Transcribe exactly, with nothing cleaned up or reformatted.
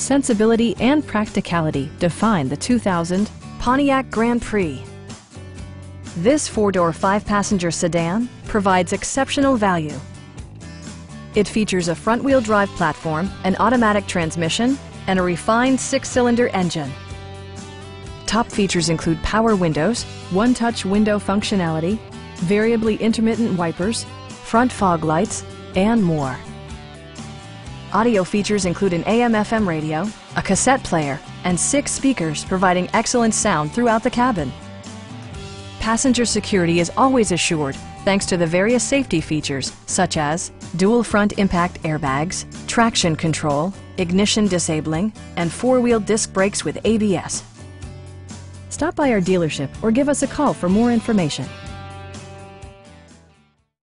sensibility and practicality define the two thousand Pontiac Grand Prix. This four-door, five-passenger sedan provides exceptional value. It features a front-wheel drive platform, an automatic transmission, and a refined six-cylinder engine. Top features include power windows, one-touch window functionality, variably intermittent wipers, front fog lights, and more. Audio features include an A M F M radio, a cassette player, and six speakers providing excellent sound throughout the cabin. Passenger security is always assured thanks to the various safety features such as dual front impact airbags, traction control, ignition disabling, and four-wheel disc brakes with A B S. Stop by our dealership or give us a call for more information.